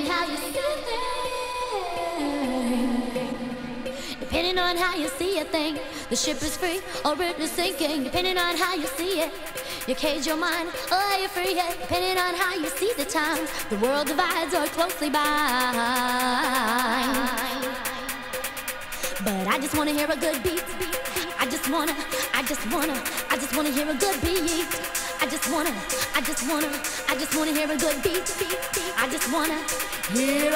Depending on how you see a thing, the ship is free or it is sinking. Depending on how you see it, you cage your mind or you're free. Depending on how you see the time, the world divides or closely binds. But I just wanna hear a good beat. I just wanna hear a good beat. I just wanna hear a good beat. I just wanna hear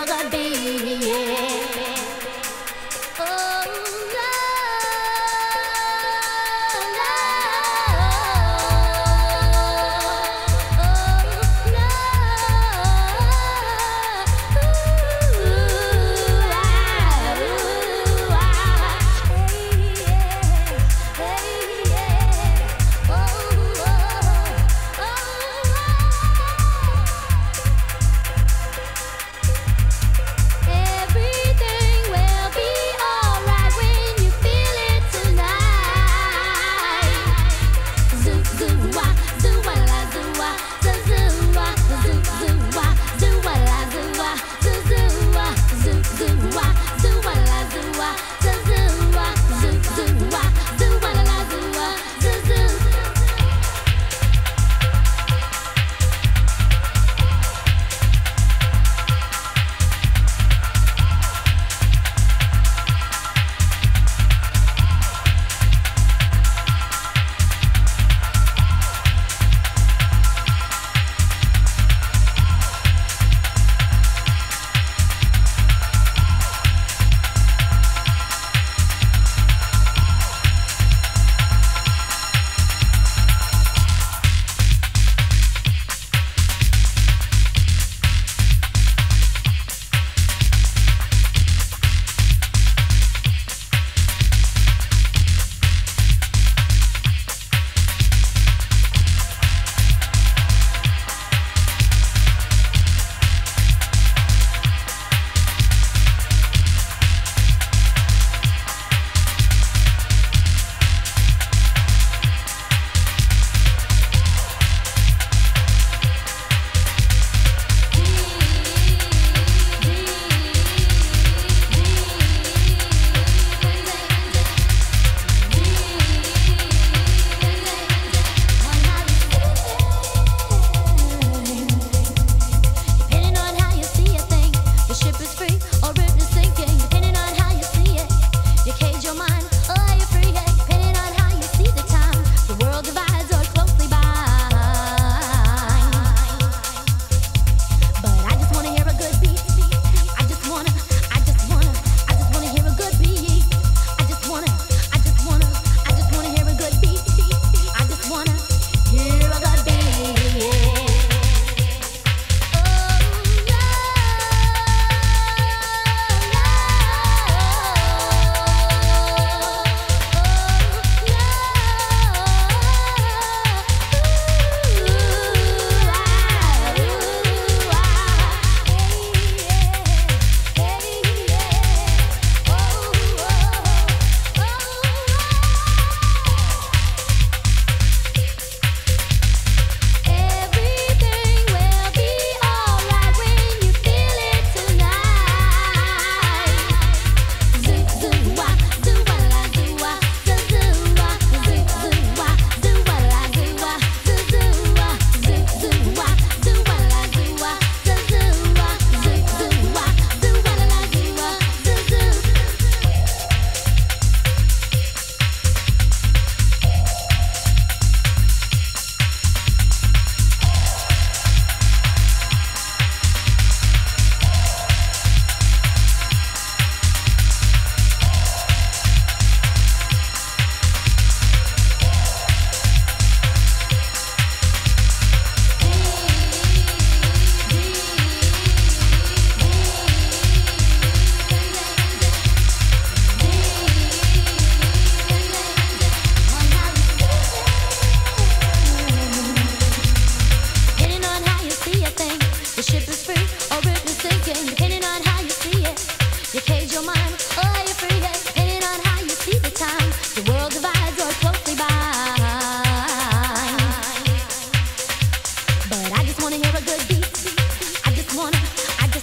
a good beat. Yeah. Oh.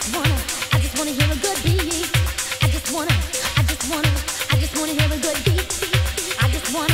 I I just wanna hear a good beat. I just wanna hear a good beat. I just wanna hear a good beat. Oh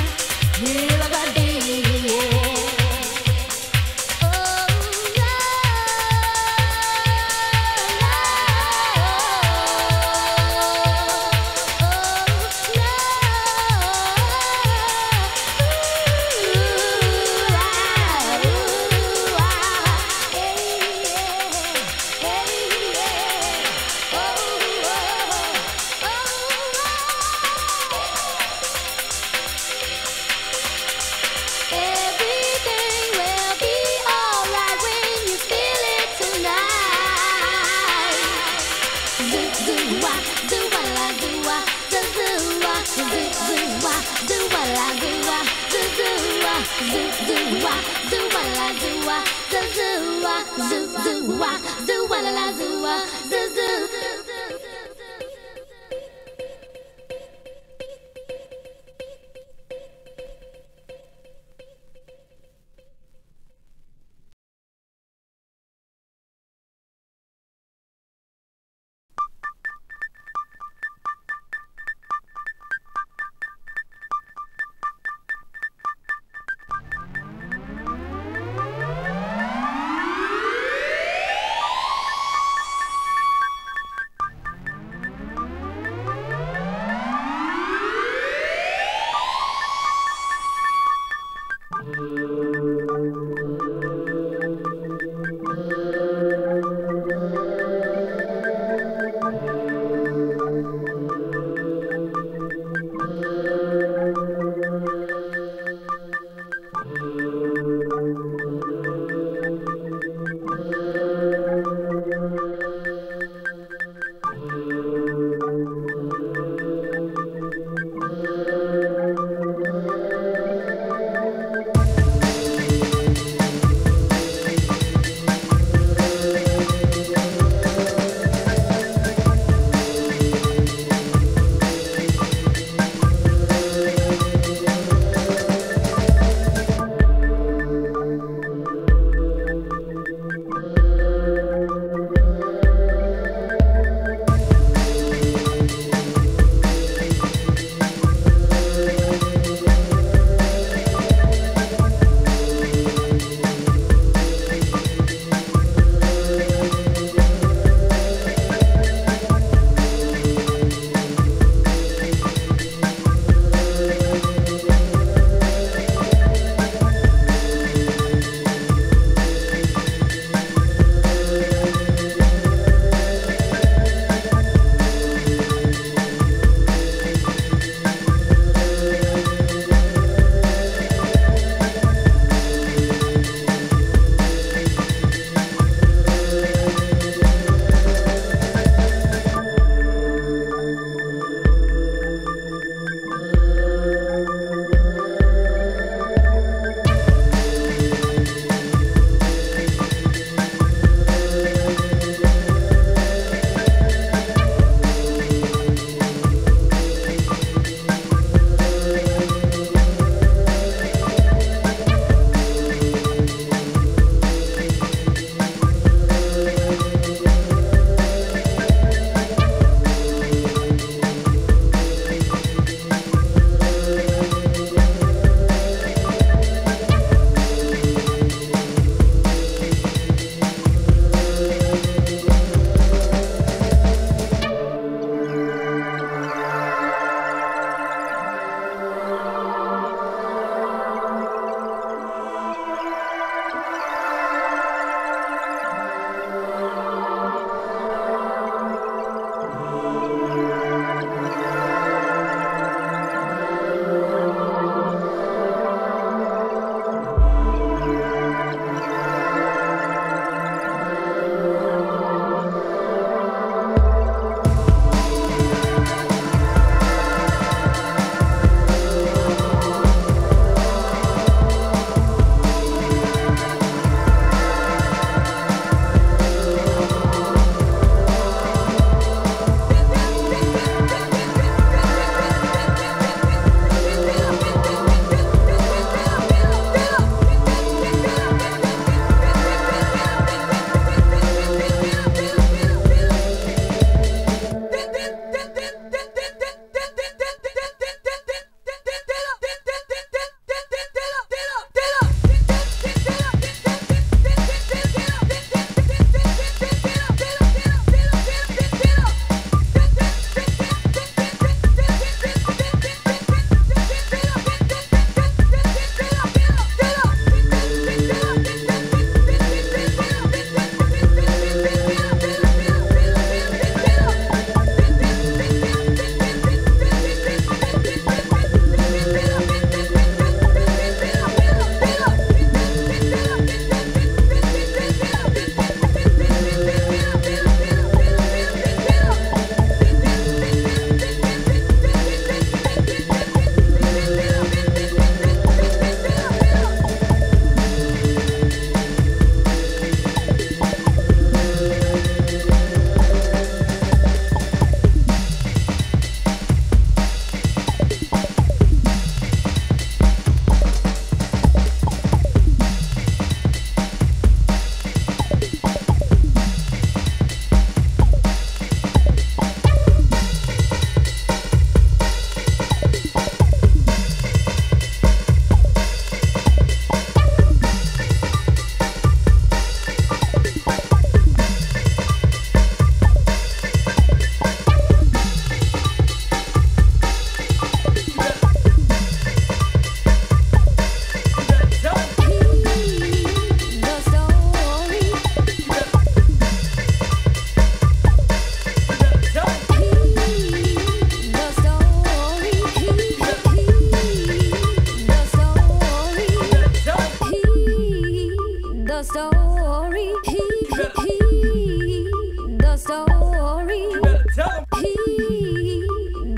story. The story. The story.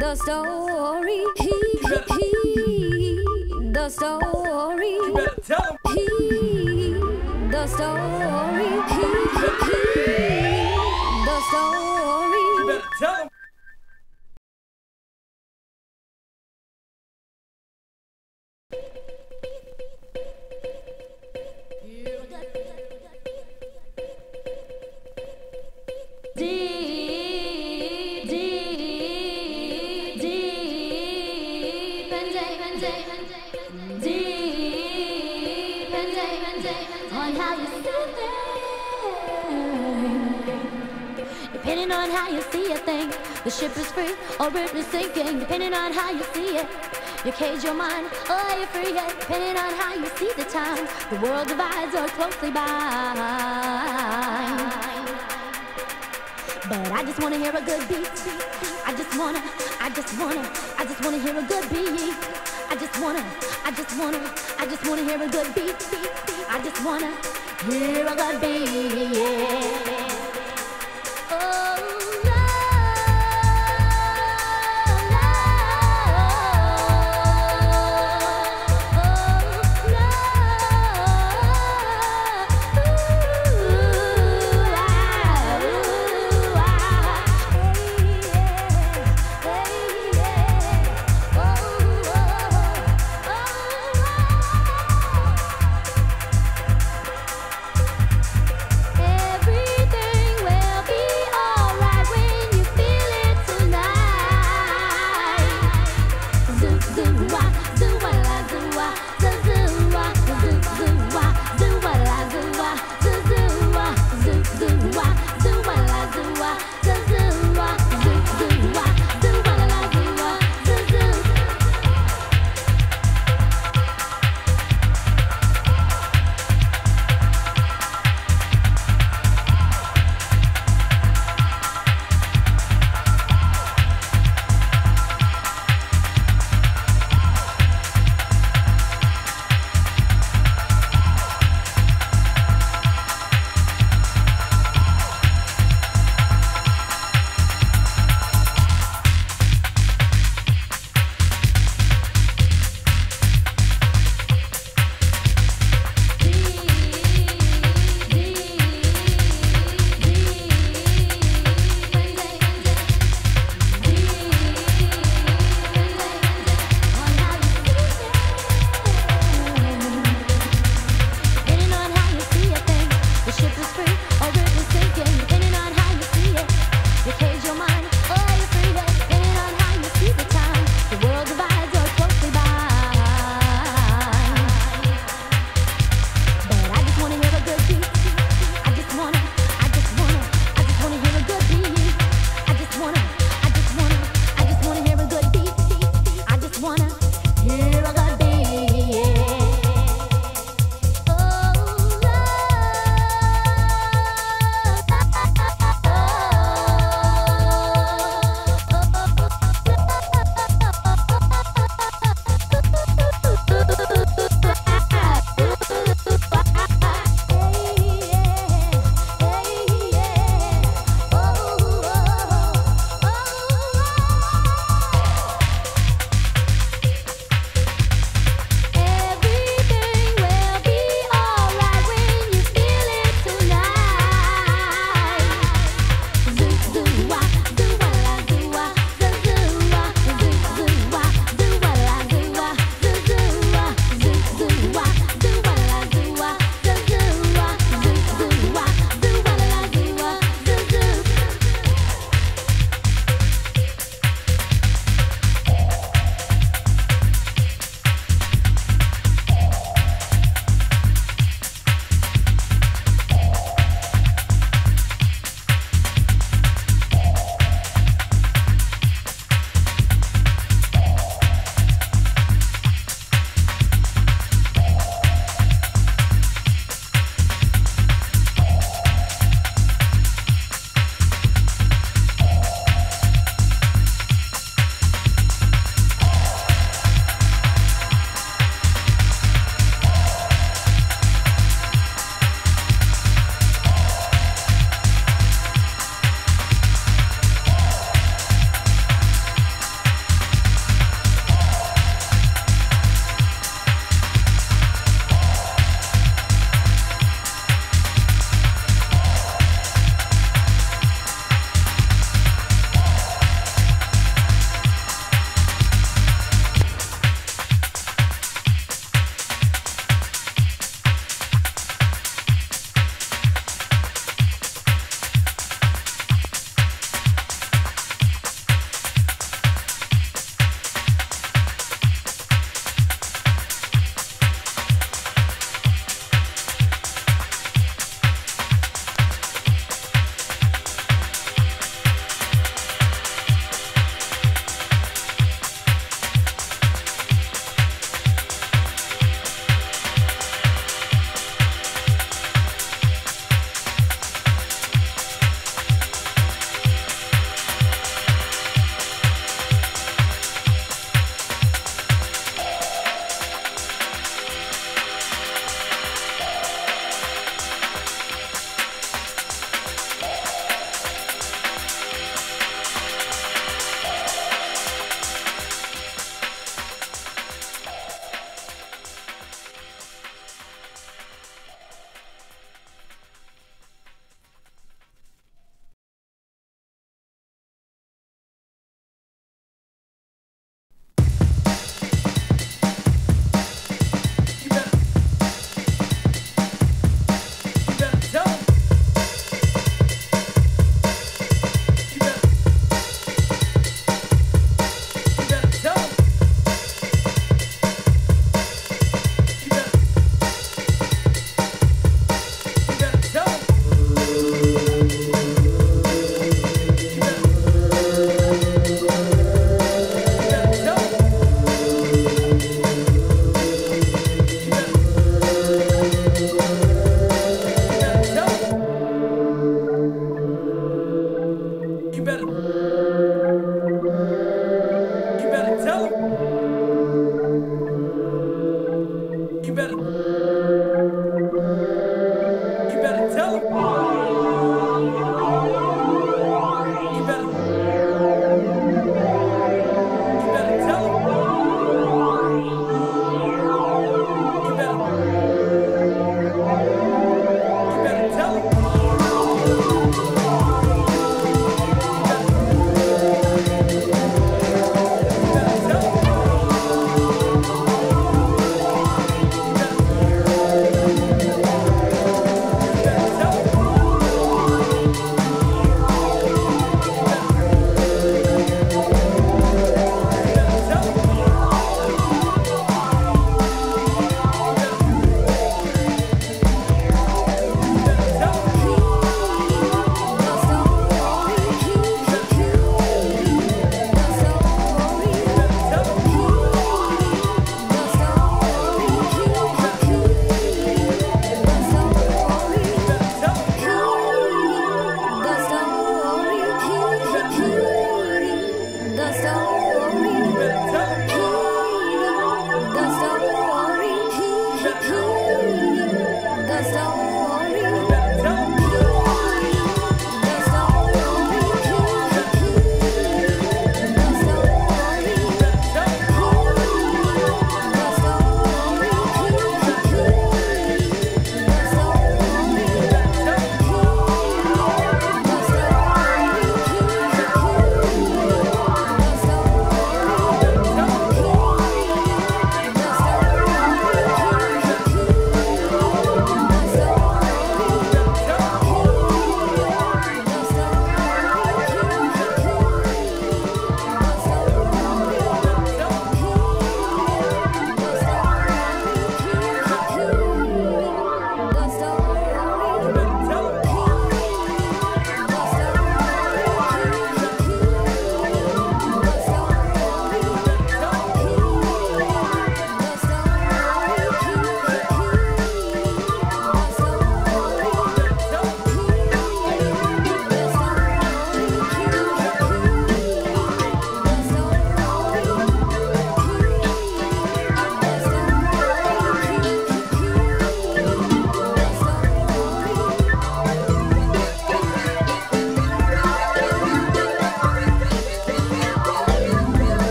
The story. The story. The story. Depending on how you see a thing, the ship is free or it is sinking. Depending on how you see it, you cage your mind or you're free. Depending on how you see the time, the world divides or closely binds. But I just wanna hear a good beat. I just wanna hear a good beat. I just wanna hear a good beat. I just wanna hear a good beat. Yeah. Every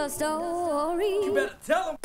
The story. You better tell them.